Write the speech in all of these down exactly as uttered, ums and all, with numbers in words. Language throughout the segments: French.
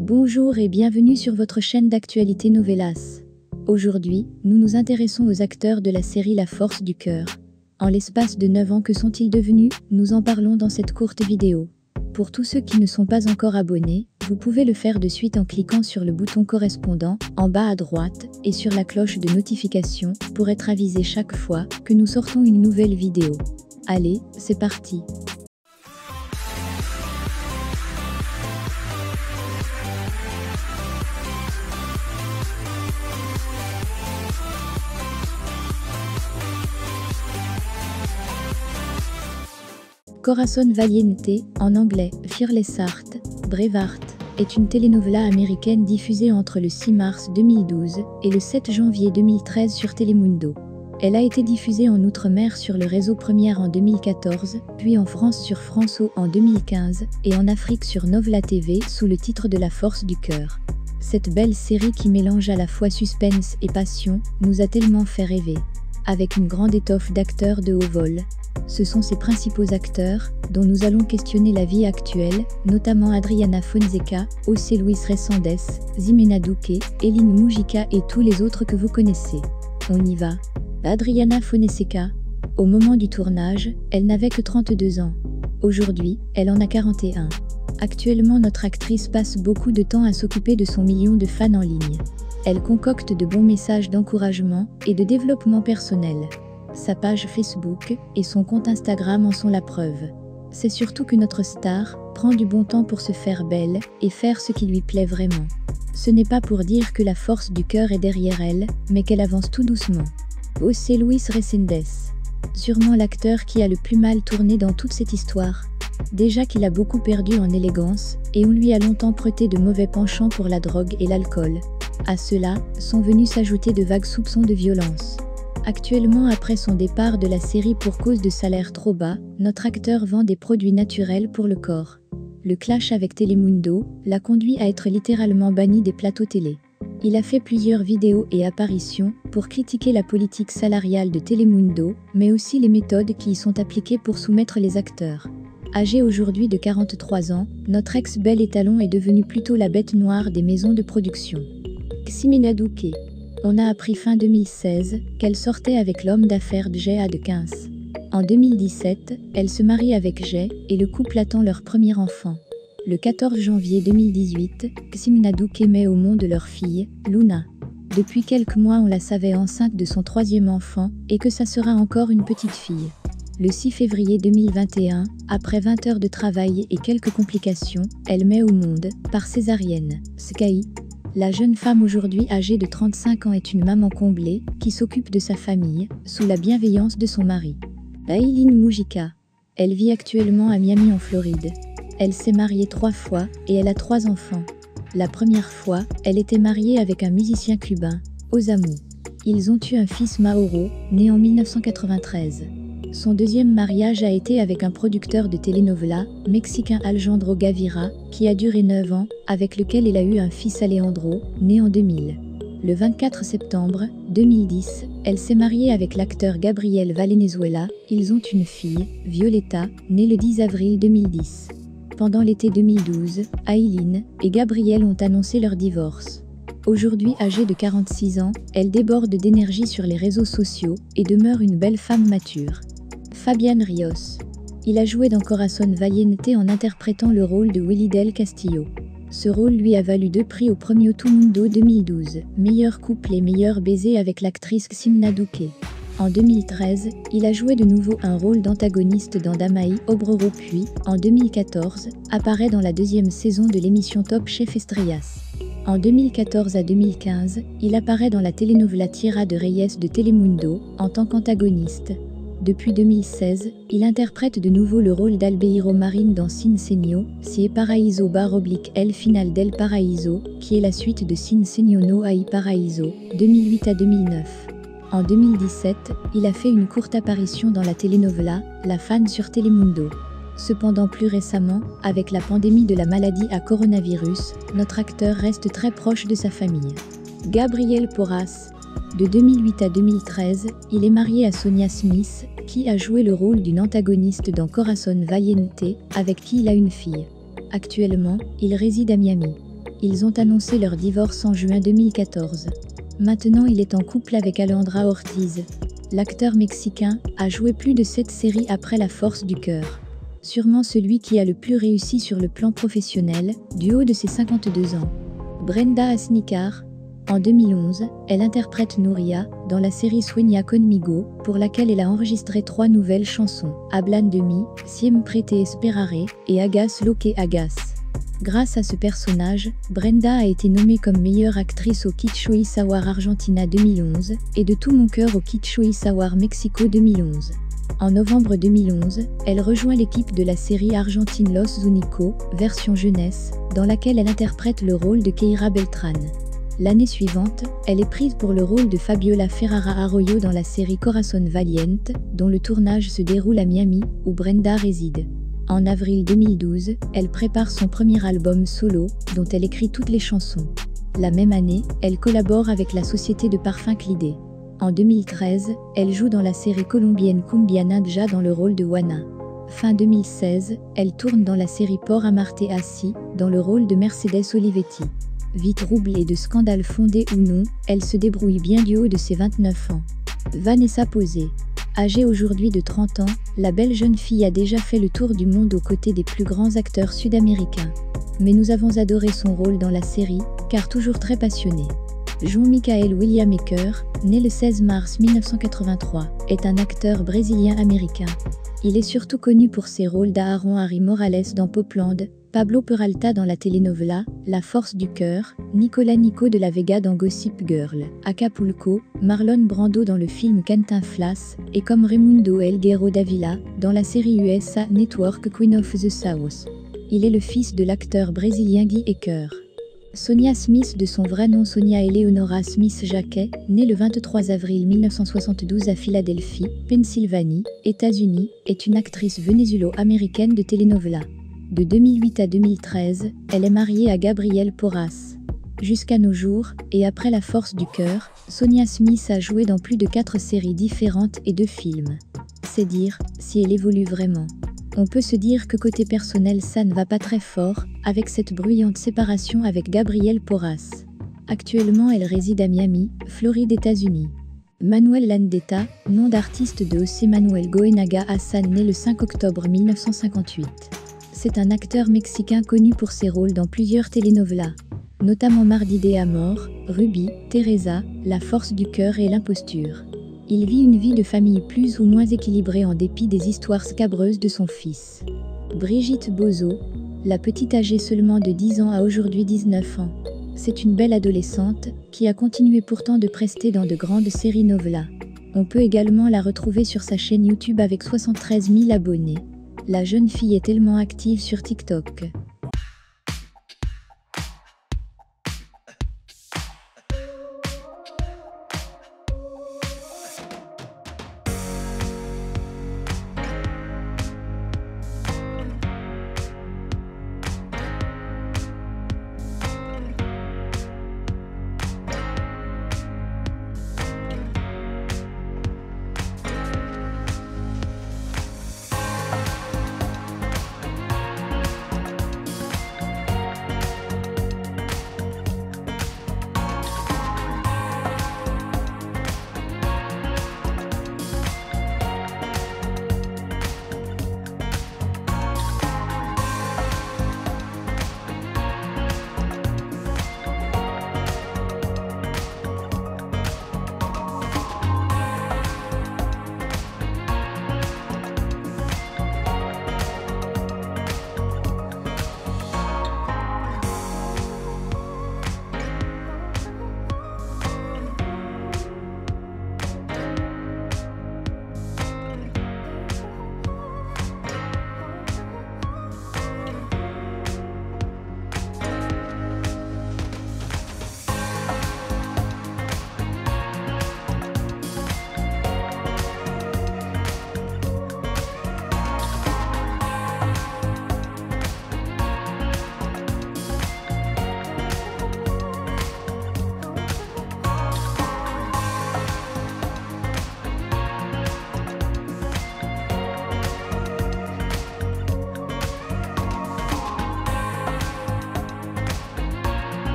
Bonjour et bienvenue sur votre chaîne d'actualité Novelas. Aujourd'hui, nous nous intéressons aux acteurs de la série La Force du cœur. En l'espace de neuf ans, que sont-ils devenus? Nous en parlons dans cette courte vidéo. Pour tous ceux qui ne sont pas encore abonnés, vous pouvez le faire de suite en cliquant sur le bouton correspondant, en bas à droite, et sur la cloche de notification, pour être avisé chaque fois que nous sortons une nouvelle vidéo. Allez, c'est parti! Corazon Valiente, en anglais, Fearless Art, Brevart, est une telenovela américaine diffusée entre le six mars deux mille douze et le sept janvier deux mille treize sur Telemundo. Elle a été diffusée en Outre-mer sur le réseau Première en deux mille quatorze, puis en France sur France Ô en deux mille quinze, et en Afrique sur Novela T V sous le titre de La Force du cœur. Cette belle série qui mélange à la fois suspense et passion nous a tellement fait rêver. Avec une grande étoffe d'acteurs de haut vol, ce sont ses principaux acteurs dont nous allons questionner la vie actuelle, notamment Adriana Fonseca, José Luis Reséndez, Ximena Duque, Aylín Mujica et tous les autres que vous connaissez. On y va. Adriana Fonseca. Au moment du tournage, elle n'avait que trente-deux ans. Aujourd'hui, elle en a quarante et un. Actuellement, notre actrice passe beaucoup de temps à s'occuper de son million de fans en ligne. Elle concocte de bons messages d'encouragement et de développement personnel. Sa page Facebook et son compte Instagram en sont la preuve. C'est surtout que notre star prend du bon temps pour se faire belle et faire ce qui lui plaît vraiment. Ce n'est pas pour dire que la force du cœur est derrière elle, mais qu'elle avance tout doucement. José Luis Reséndez. Sûrement l'acteur qui a le plus mal tourné dans toute cette histoire. Déjà qu'il a beaucoup perdu en élégance, et on lui a longtemps prêté de mauvais penchants pour la drogue et l'alcool. À cela, sont venus s'ajouter de vagues soupçons de violence. Actuellement, après son départ de la série pour cause de salaire trop bas, notre acteur vend des produits naturels pour le corps. Le clash avec Telemundo l'a conduit à être littéralement banni des plateaux télé. Il a fait plusieurs vidéos et apparitions pour critiquer la politique salariale de Telemundo, mais aussi les méthodes qui y sont appliquées pour soumettre les acteurs. Âgé aujourd'hui de quarante-trois ans, notre ex-bel étalon est devenu plutôt la bête noire des maisons de production. Ximena Duque. On a appris fin deux mille seize qu'elle sortait avec l'homme d'affaires Jay Adkins. En deux mille dix-sept, elle se marie avec Jay et le couple attend leur premier enfant. Le quatorze janvier deux mille dix-huit, Ximena Duque met au monde leur fille, Luna. Depuis quelques mois, on la savait enceinte de son troisième enfant et que ça sera encore une petite fille. Le six février deux mille vingt et un, après vingt heures de travail et quelques complications, elle met au monde, par césarienne, Skaï. La jeune femme aujourd'hui âgée de trente-cinq ans est une maman comblée qui s'occupe de sa famille, sous la bienveillance de son mari. Aylín Mujica. Elle vit actuellement à Miami en Floride. Elle s'est mariée trois fois et elle a trois enfants. La première fois, elle était mariée avec un musicien cubain, Osamu. Ils ont eu un fils Mauro, né en mille neuf cent quatre-vingt-treize. Son deuxième mariage a été avec un producteur de telenovela, mexicain Alejandro Gaviria, qui a duré neuf ans, avec lequel il a eu un fils Alejandro, né en deux mille. Le vingt-quatre septembre deux mille dix, elle s'est mariée avec l'acteur Gabriel Valenzuela, ils ont une fille, Violeta, née le dix avril deux mille dix. Pendant l'été deux mille douze, Aylín et Gabriel ont annoncé leur divorce. Aujourd'hui âgée de quarante-six ans, elle déborde d'énergie sur les réseaux sociaux et demeure une belle femme mature. Fabian Rios. Il a joué dans Corazon Valiente en interprétant le rôle de Willy Del Castillo. Ce rôle lui a valu deux prix au Premio Tu Mundo deux mille douze, meilleur couple et meilleur baiser avec l'actrice Ximena Duque. En deux mille treize, il a joué de nouveau un rôle d'antagoniste dans Damai Obrero puis, en deux mille quatorze, apparaît dans la deuxième saison de l'émission Top Chef Estrellas. En deux mille quatorze à deux mille quinze, il apparaît dans la telenovela Tierra de Reyes de Telemundo, en tant qu'antagoniste. Depuis deux mille seize, il interprète de nouveau le rôle d'Albeiro Marin dans Sin Senio Si Paraíso barre oblique El Final del Paraíso, qui est la suite de Sin Senio No Hay Paraíso, deux mille huit à deux mille neuf. En deux mille dix-sept, il a fait une courte apparition dans la telenovela La Fan sur Telemundo. Cependant plus récemment, avec la pandémie de la maladie à coronavirus, notre acteur reste très proche de sa famille. Gabriel Porras. De deux mille huit à deux mille treize, il est marié à Sonia Smith, qui a joué le rôle d'une antagoniste dans Corazon Valiente, avec qui il a une fille. Actuellement, il réside à Miami. Ils ont annoncé leur divorce en juin deux mille quatorze. Maintenant il est en couple avec Alejandra Ortiz. L'acteur mexicain a joué plus de sept séries après La Force du cœur. Sûrement celui qui a le plus réussi sur le plan professionnel, du haut de ses cinquante-deux ans. Brenda Asnicar. En deux mille onze, elle interprète Nouria dans la série Sueña Conmigo, pour laquelle elle a enregistré trois nouvelles chansons, Hablan de mi, Siempre te esperaré et Hagas lo que hagas. Grâce à ce personnage, Brenda a été nommée comme meilleure actrice au Kitschui Sour Argentina deux mille onze et de tout mon cœur au Kitschui Sour Mexico deux mille onze. En novembre deux mille onze, elle rejoint l'équipe de la série argentine Los Únicos, version jeunesse, dans laquelle elle interprète le rôle de Keira Beltran. L'année suivante, elle est prise pour le rôle de Fabiola Ferrara Arroyo dans la série Corazon Valiente, dont le tournage se déroule à Miami, où Brenda réside. En avril deux mille douze, elle prépare son premier album solo, dont elle écrit toutes les chansons. La même année, elle collabore avec la société de parfums Clidé. En deux mille treize, elle joue dans la série colombienne Cumbia Nadja dans le rôle de Juana. Fin deux mille seize, elle tourne dans la série Por Amarte Así, dans le rôle de Mercedes Olivetti. Vie trouble et de scandale fondé ou non, elle se débrouille bien du haut de ses vingt-neuf ans. Vanessa Posé. Âgée aujourd'hui de trente ans, la belle jeune fille a déjà fait le tour du monde aux côtés des plus grands acteurs sud-américains. Mais nous avons adoré son rôle dans la série, car toujours très passionnée. João Michael William Ecker, né le seize mars mille neuf cent quatre-vingt-trois, est un acteur brésilien-américain. Il est surtout connu pour ses rôles d'Aaron Harry Morales dans Popland, Pablo Peralta dans la telenovela La Force du cœur, Nicolas Nico de la Vega dans Gossip Girl, Acapulco, Marlon Brando dans le film Cantinflas, et comme Raimundo Helguero Davila dans la série U S A Network Queen of the South. Il est le fils de l'acteur brésilien Guy Ecker. Sonia Smith, de son vrai nom Sonia Eleonora Smith-Jacquet, née le vingt-trois avril mille neuf cent soixante-douze à Philadelphie, Pennsylvanie, États-Unis, est une actrice vénézuélo-américaine de telenovela. De deux mille huit à deux mille treize, elle est mariée à Gabriel Porras. Jusqu'à nos jours, et après La Force du cœur, Sonia Smith a joué dans plus de quatre séries différentes et deux films. C'est dire si elle évolue vraiment. On peut se dire que côté personnel ça ne va pas très fort, avec cette bruyante séparation avec Gabriel Porras. Actuellement elle réside à Miami, Floride, États-Unis. Manuel Landeta, nom d'artiste de José Manuel Goenaga Hassan, né le cinq octobre mille neuf cent cinquante-huit. C'est un acteur mexicain connu pour ses rôles dans plusieurs telenovelas, notamment Mardi de Amor, Ruby, Teresa, La Force du cœur et L'imposture. Il vit une vie de famille plus ou moins équilibrée en dépit des histoires scabreuses de son fils. Brigitte Bozo, la petite âgée seulement de dix ans a aujourd'hui dix-neuf ans. C'est une belle adolescente qui a continué pourtant de prester dans de grandes séries novelas. On peut également la retrouver sur sa chaîne YouTube avec soixante-treize mille abonnés. La jeune fille est tellement active sur TikTok.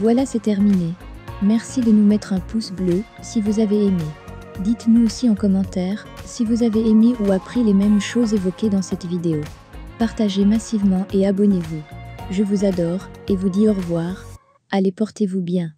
Voilà, c'est terminé. Merci de nous mettre un pouce bleu si vous avez aimé. Dites-nous aussi en commentaire si vous avez aimé ou appris les mêmes choses évoquées dans cette vidéo. Partagez massivement et abonnez-vous. Je vous adore et vous dis au revoir. Allez, portez-vous bien.